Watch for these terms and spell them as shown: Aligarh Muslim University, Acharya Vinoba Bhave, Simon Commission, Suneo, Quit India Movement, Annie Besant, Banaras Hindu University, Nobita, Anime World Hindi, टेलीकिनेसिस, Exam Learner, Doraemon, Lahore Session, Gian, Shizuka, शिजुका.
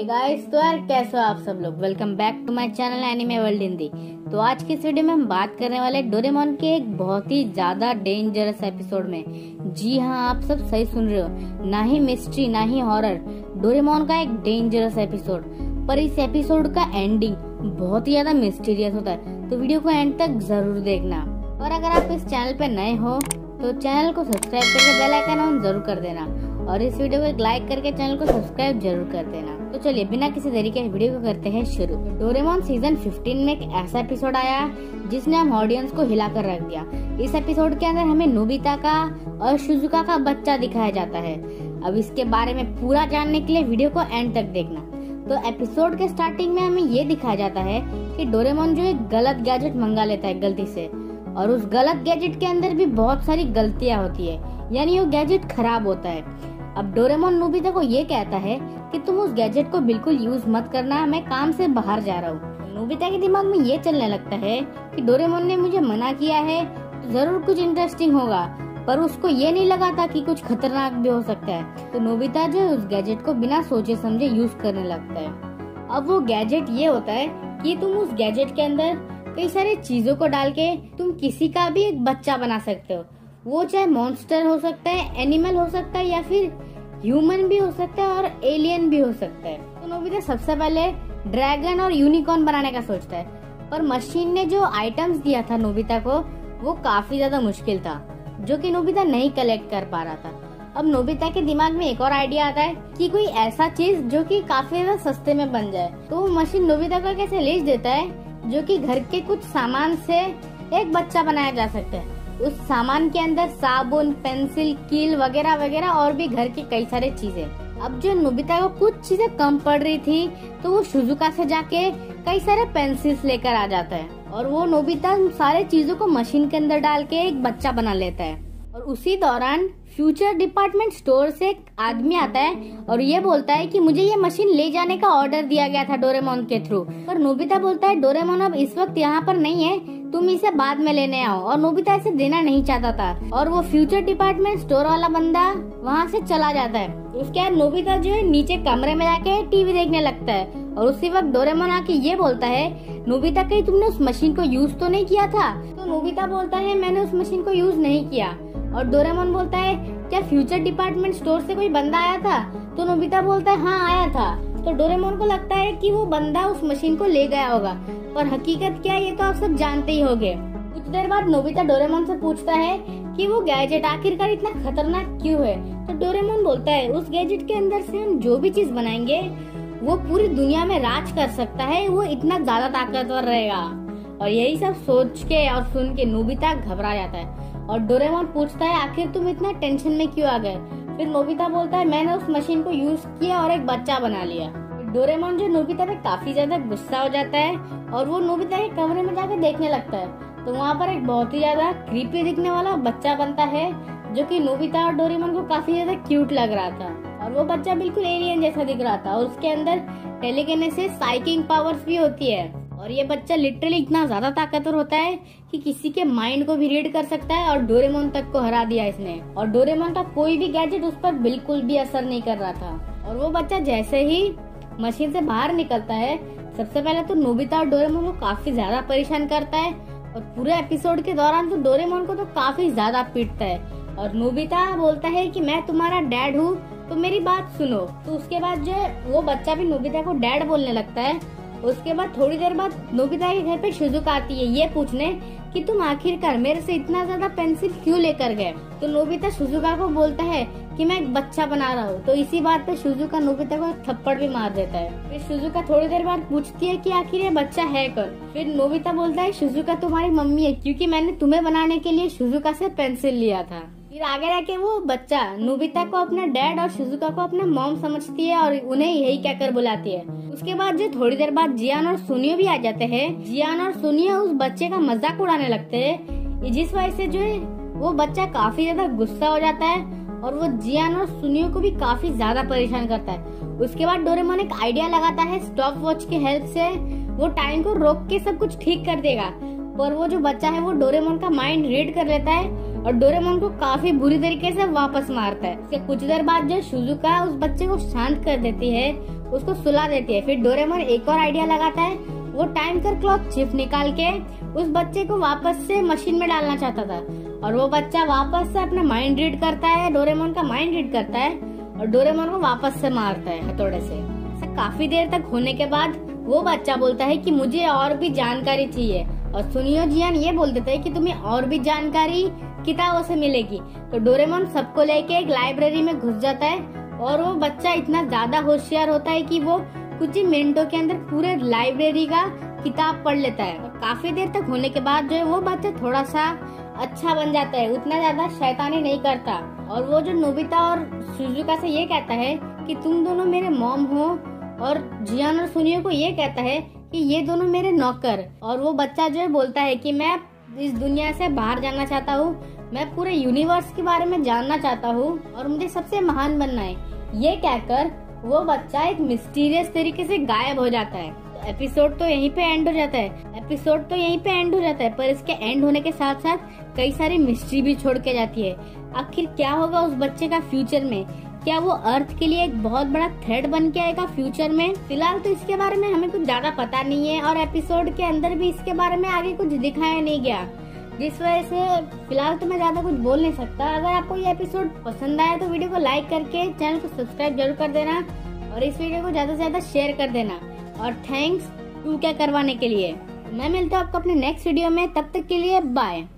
Hey guys, तो यार कैसे हो आप सब लोग। Welcome back to my channel anime world Hindi. तो आज की इस वीडियो में हम बात करने वाले डोरेमोन के एक बहुत ही ज्यादा डेंजरस एपिसोड में। जी हाँ, आप सब सही सुन रहे हो, ना ही मिस्ट्री ना ही हॉरर, डोरेमोन का एक डेंजरस एपिसोड। पर इस एपिसोड का एंडिंग बहुत ही ज्यादा मिस्टीरियस होता है, तो वीडियो को एंड तक जरूर देखना। और अगर आप इस चैनल पे नए हो तो चैनल को सब्सक्राइब करके बेल आइकन ऑन जरूर कर देना और इस वीडियो को एक लाइक करके चैनल को सब्सक्राइब जरूर कर देना। तो चलिए बिना किसी देरी के वीडियो को करते हैं शुरू। डोरेमोन सीजन 15 में एक ऐसा एपिसोड आया जिसने हम ऑडियंस को हिलाकर रख दिया। इस एपिसोड के अंदर हमें नोबिता का और शिजुका का बच्चा दिखाया जाता है। अब इसके बारे में पूरा जानने के लिए वीडियो को एंड तक देखना। तो एपिसोड के स्टार्टिंग में हमें ये दिखाया जाता है कि डोरेमोन जो एक गलत गैजेट मंगा लेता है गलती से, और उस गलत गैजेट के अंदर भी बहुत सारी गलतियाँ होती है, यानी वो गैजेट खराब होता है। अब डोरेमोन नोबिता को ये कहता है कि तुम उस गैजेट को बिल्कुल यूज मत करना, मैं काम से बाहर जा रहा हूँ। नोबिता के दिमाग में ये चलने लगता है कि डोरेमोन ने मुझे मना किया है तो जरूर कुछ इंटरेस्टिंग होगा, पर उसको ये नहीं लगा था कि कुछ खतरनाक भी हो सकता है। तो नोबिता जो उस गैजेट को बिना सोचे समझे यूज करने लगता है। अब वो गैजेट ये होता है कि तुम उस गैजेट के अंदर कई सारी चीजों को डाल के तुम किसी का भी एक बच्चा बना सकते हो। वो चाहे मॉन्स्टर हो सकता है, एनिमल हो सकता है, या फिर ह्यूमन भी हो सकता है और एलियन भी हो सकता है। तो नोबिता सबसे पहले ड्रैगन और यूनिकॉर्न बनाने का सोचता है, पर मशीन ने जो आइटम्स दिया था नोबिता को वो काफी ज्यादा मुश्किल था, जो कि नोबिता नहीं कलेक्ट कर पा रहा था। अब नोबिता के दिमाग में एक और आइडिया आता है कि कोई ऐसा चीज जो कि काफी ज्यादा सस्ते में बन जाए। तो वो मशीन नोबिता को एक ऐसे लेस देता है जो कि घर के कुछ सामान से एक बच्चा बनाया जा सकता है। उस सामान के अंदर साबुन, पेंसिल, कील वगैरह वगैरह और भी घर की कई सारे चीजें। अब जो नोबिता को कुछ चीजें कम पड़ रही थी तो वो शिजुका से जाके कई सारे पेंसिल्स लेकर आ जाता है, और वो नोबिता उन सारे चीजों को मशीन के अंदर डाल के एक बच्चा बना लेता है। और उसी दौरान फ्यूचर डिपार्टमेंट स्टोर से एक आदमी आता है और ये बोलता है कि मुझे ये मशीन ले जाने का ऑर्डर दिया गया था डोरेमोन के थ्रू। पर नोबिता बोलता है डोरेमोन अब इस वक्त यहाँ पर नहीं है, तुम इसे बाद में लेने आओ, और नोबिता इसे देना नहीं चाहता था। और वो फ्यूचर डिपार्टमेंट स्टोर वाला बंदा वहाँ से चला जाता है। उसके बाद नोबिता जो है नीचे कमरे में जाके टीवी देखने लगता है, और उसी वक्त डोरेमोन आके ये बोलता है नोबिता कहीं तुमने उस मशीन को यूज तो नहीं किया था। तो नोबिता बोलता है मैंने उस मशीन को यूज नहीं किया। और डोरेमोन बोलता है क्या फ्यूचर डिपार्टमेंट स्टोर से कोई बंदा आया था? तो नोबिता बोलता है हाँ आया था। तो डोरेमोन को लगता है कि वो बंदा उस मशीन को ले गया होगा, पर हकीकत क्या है ये तो आप सब जानते ही होंगे। कुछ देर बाद नोबिता डोरेमोन से पूछता है कि वो गैजेट आखिरकार इतना खतरनाक क्यों है? तो डोरेमोन बोलता है उस गैजेट के अंदर से हम जो भी चीज बनाएंगे वो पूरी दुनिया में राज कर सकता है, वो इतना ज्यादा ताकतवर रहेगा। और यही सब सोच के और सुन के नोबिता घबरा जाता है, और डोरेमोन पूछता है आखिर तुम इतना टेंशन में क्यों आ गए? फिर नोबिता बोलता है मैंने उस मशीन को यूज किया और एक बच्चा बना लिया। डोरेमोन जो नोबिता पे काफी ज्यादा गुस्सा हो जाता है और वो नोबिता के कमरे में जाकर देखने लगता है। तो वहाँ पर एक बहुत ही ज्यादा क्रीपी दिखने वाला बच्चा बनता है जो कि नोबिता और डोरेमोन को काफी ज्यादा क्यूट लग रहा था, और वो बच्चा बिल्कुल एलियन जैसा दिख रहा था, और उसके अंदर टेलीकिनेसिस साइकिंग पावर्स भी होती है। और ये बच्चा लिटरली इतना ज्यादा ताकतवर होता है कि किसी के माइंड को भी रीड कर सकता है, और डोरेमोन तक को हरा दिया इसने। और डोरेमोन का कोई भी गैजेट उस पर बिल्कुल भी असर नहीं कर रहा था। और वो बच्चा जैसे ही मशीन से बाहर निकलता है सबसे पहले तो नोबिता और डोरेमोन को काफी ज्यादा परेशान करता है, और पूरे एपिसोड के दौरान तो डोरेमोन को तो काफी ज्यादा पीटता है। और नोबिता बोलता है कि मैं तुम्हारा डैड हूँ तो मेरी बात सुनो। तो उसके बाद जो वो बच्चा भी नोबिता को डैड बोलने लगता है। उसके बाद थोड़ी देर बाद नोबिता के घर पे शिजुका आती है ये पूछने कि तुम आखिरकार मेरे से इतना ज्यादा पेंसिल क्यों लेकर गए? तो नोबिता शिजुका को बोलता है कि मैं एक बच्चा बना रहा हूँ। तो इसी बात पे शिजुका नोबिता को एक थप्पड़ भी मार देता है। फिर शिजुका थोड़ी देर बाद पूछती है कि आखिर ये बच्चा है कौन? फिर नोबिता बोलता है शिजुका तुम्हारी मम्मी है, क्योंकि मैंने तुम्हें बनाने के लिए शिजुका से पेंसिल लिया था। फिर आगे जाके वो बच्चा नोबिता को अपना डैड और शिजुका को अपना मॉम समझती है और उन्हें यही कहकर बुलाती है। उसके बाद जो थोड़ी देर बाद जियान और सुनियो भी आ जाते हैं। जियान और सुनियो उस बच्चे का मजाक उड़ाने लगते हैं, जिस वजह से जो है वो बच्चा काफी ज्यादा गुस्सा हो जाता है, और वो जियान और सुनियो को भी काफी ज्यादा परेशान करता है। उसके बाद डोरेमोन एक आइडिया लगाता है स्टॉप वॉच की हेल्प से, वो टाइम को रोक के सब कुछ ठीक कर देगा। पर वो जो बच्चा है वो डोरेमोन का माइंड रीड कर लेता है, और डोरेमोन को काफी बुरी तरीके से वापस मारता है। इसके कुछ देर बाद जो शिज़ुका उस बच्चे को शांत कर देती है, उसको सुला देती है। फिर डोरेमोन एक और आइडिया लगाता है, वो टाइम कर क्लॉक चिप निकाल के उस बच्चे को वापस से मशीन में डालना चाहता था और वो बच्चा वापस से अपना माइंड रीड करता है, डोरेमोन का माइंड रीड करता है और डोरेमोन को वापस से मारता है हथौड़े से। काफी देर तक होने के बाद वो बच्चा बोलता है कि मुझे और भी जानकारी चाहिए और सुनियो जियान ये बोल देता है कि तुम्हें और भी जानकारी किताबों से मिलेगी। तो डोरेमोन सबको लेके एक लाइब्रेरी में घुस जाता है और वो बच्चा इतना ज्यादा होशियार होता है कि वो कुछ ही मिनटों के अंदर पूरे लाइब्रेरी का किताब पढ़ लेता है। और काफी देर तक होने के बाद जो है वो बच्चा थोड़ा सा अच्छा बन जाता है, उतना ज्यादा शैतानी नहीं करता। और वो जो नोबिता और शिज़ुका से ये कहता है कि तुम दोनों मेरे मॉम हो, और जियान और सुनियो को ये कहता है कि ये दोनों मेरे नौकर। और वो बच्चा जो है बोलता है कि मैं इस दुनिया से बाहर जाना चाहता हूँ, मैं पूरे यूनिवर्स के बारे में जानना चाहता हूँ और मुझे सबसे महान बनना है। ये कहकर वो बच्चा एक मिस्टीरियस तरीके से गायब हो जाता है। तो एपिसोड तो यहीं पे एंड हो जाता है, पर इसके एंड होने के साथ साथ कई सारी मिस्ट्री भी छोड़ के जाती है। आखिर क्या होगा उस बच्चे का फ्यूचर में? क्या वो अर्थ के लिए एक बहुत बड़ा थ्रेट बन के आएगा फ्यूचर में? फिलहाल तो इसके बारे में हमें कुछ ज्यादा पता नहीं है और एपिसोड के अंदर भी इसके बारे में आगे कुछ दिखाया नहीं गया, जिस वजह से फिलहाल तो मैं ज्यादा कुछ बोल नहीं सकता। अगर आपको ये एपिसोड पसंद आया तो वीडियो को लाइक करके चैनल को सब्सक्राइब जरूर कर देना और इस वीडियो को ज्यादा से ज्यादा शेयर कर देना। और थैंक्स टू क्या करवाने के लिए। मैं मिलता हूँ आपको अपने नेक्स्ट वीडियो में, तब तक के लिए बाय।